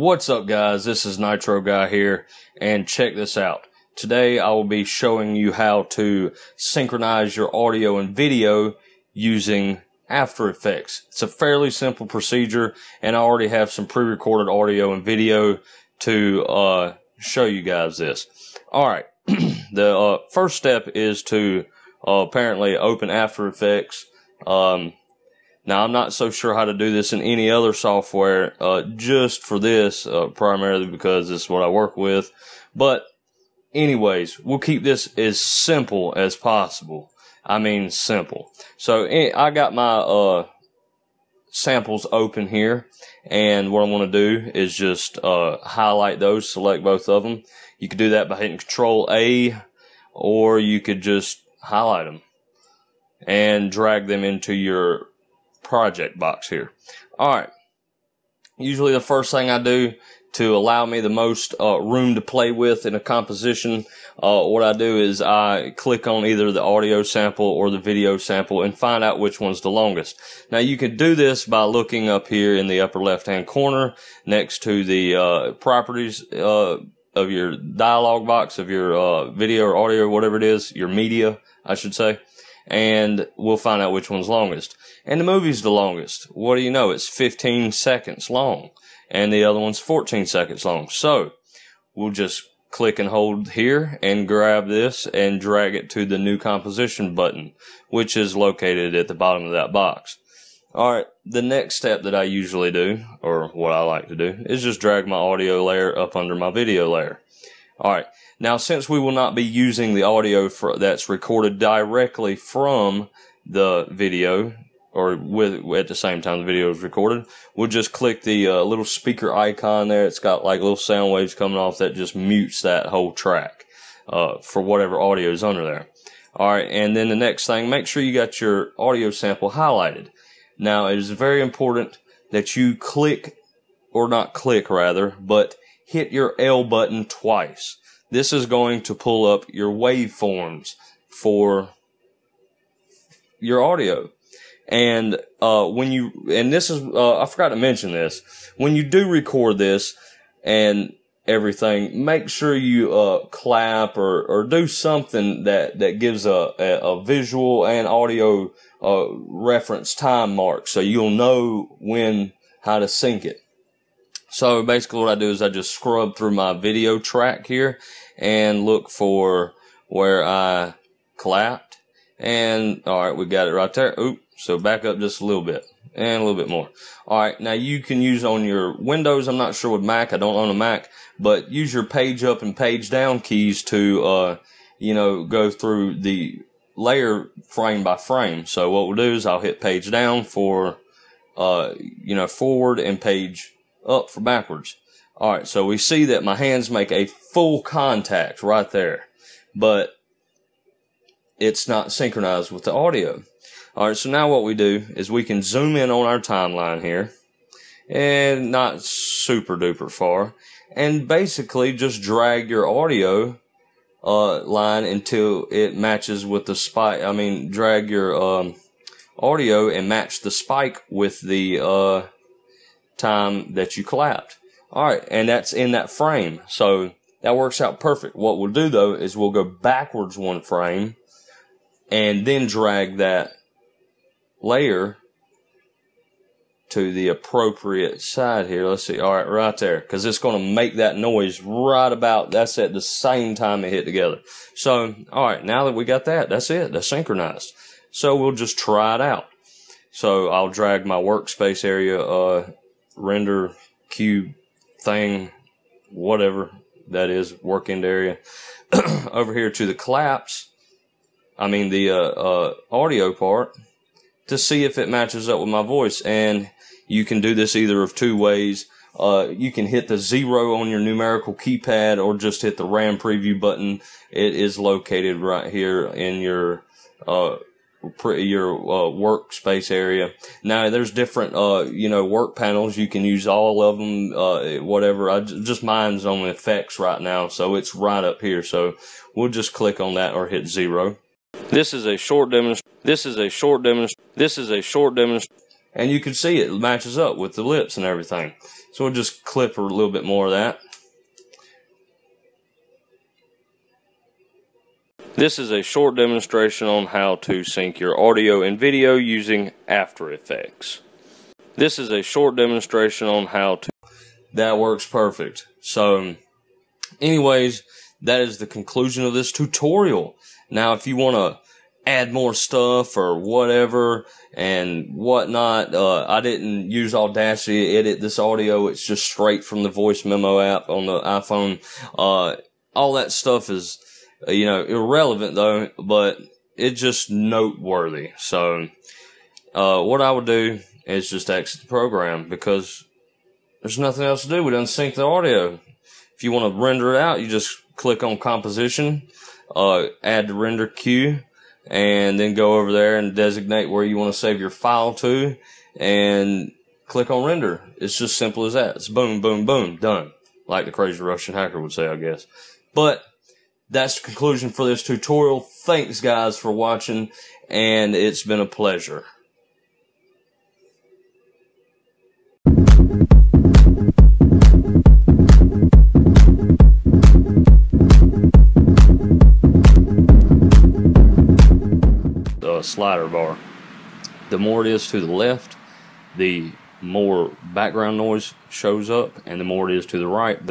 What's up, guys? This is Nitro Guy here, and check this out. Today I will be showing you how to synchronize your audio and video using After Effects. It's a fairly simple procedure, and I already have some pre-recorded audio and video to show you guys this. Alright, the first step is to apparently open After Effects. Now, I'm not so sure how to do this in any other software, just for this, primarily because this is what I work with. But anyways, we'll keep this as simple as possible. I mean, simple. So I got my samples open here, and what I'm going to do is just highlight those, select both of them. You could do that by hitting Control-A, or you could just highlight them and drag them into your project box here. Alright, usually the first thing I do to allow me the most room to play with in a composition, what I do is I click on either the audio sample or the video sample and find out which one's the longest. Now, you can do this by looking up here in the upper left hand corner next to the properties of your dialog box of your video or audio or whatever it is, your media I should say, and we'll find out which one's longest. And the movie's the longest. What do you know? It's 15 seconds long, and the other one's 14 seconds long. So we'll just click and hold here and grab this and drag it to the new composition button, which is located at the bottom of that box. Alright, the next step that I usually do, or what I like to do, is just drag my audio layer up under my video layer. Alright, now since we will not be using the audio that's recorded directly from the video, or at the same time the video is recorded, we'll just click the little speaker icon there. It's got like little sound waves coming off that just mutes that whole track for whatever audio is under there. Alright, and then the next thing, make sure you got your audio sample highlighted. Now, it is very important that you click, or not click rather, but hit your L button twice. This is going to pull up your waveforms for your audio. And this is I forgot to mention this. When you do record this and everything, make sure you clap or do something that gives a visual and audio reference time mark, so you'll know when how to sync it. So basically what I do is I just scrub through my video track here and look for where I clapped. And alright, we got it right there. Oop, so back up just a little bit and a little bit more. Alright, now you can use on your Windows, I'm not sure with Mac, I don't own a Mac, but use your page up and page down keys to go through the layer frame by frame. So what we'll do is I'll hit page down for forward and page up for backwards. Alright, so we see that my hands make a full contact right there, but it's not synchronized with the audio. Alright, so now what we do is we can zoom in on our timeline here, and not super duper far, and basically just drag your audio line until it matches with the spike. I mean, drag your audio and match the spike with the time that you clapped. Alright, and that's in that frame, so that works out perfect. What we'll do though is we'll go backwards one frame and then drag that layer to the appropriate side here. Let's see, alright, right there, because it's going to make that noise right about, that's at the same time it hit together. So alright, now that we got that, that's it, that's synchronized. So we'll just try it out. So I'll drag my workspace area render cube thing, whatever that is, workend area, over here to the claps, I mean the audio part, to see if it matches up with my voice. And you can do this either of two ways. You can hit the 0 on your numerical keypad, or just hit the RAM preview button. It is located right here in your workspace area. Now, there's different work panels. You can use all of them, whatever. Just mine's on effects right now, so it's right up here. So we'll just click on that or hit 0. This is a short demonstration. And you can see it matches up with the lips and everything. So we'll just clip a little bit more of that. This is a short demonstration on how to sync your audio and video using After Effects. This is a short demonstration on how to... That works perfect. So, anyways, that is the conclusion of this tutorial. Now, if you want to add more stuff or whatever and whatnot. I didn't use Audacity to edit this audio. It's just straight from the voice memo app on the iPhone. All that stuff is, you know, irrelevant though, but it's just noteworthy. So, what I would do is just exit the program because there's nothing else to do. We done sync the audio. If you want to render it out, you just click on composition, add the render queue, and then go over there and designate where you want to save your file to and click on render. It's just simple as that. It's boom, boom, boom, done. Like the crazy Russian hacker would say, I guess. But that's the conclusion for this tutorial. Thanks, guys, for watching, and it's been a pleasure. Slider bar. The more it is to the left, the more background noise shows up, and the more it is to the right, the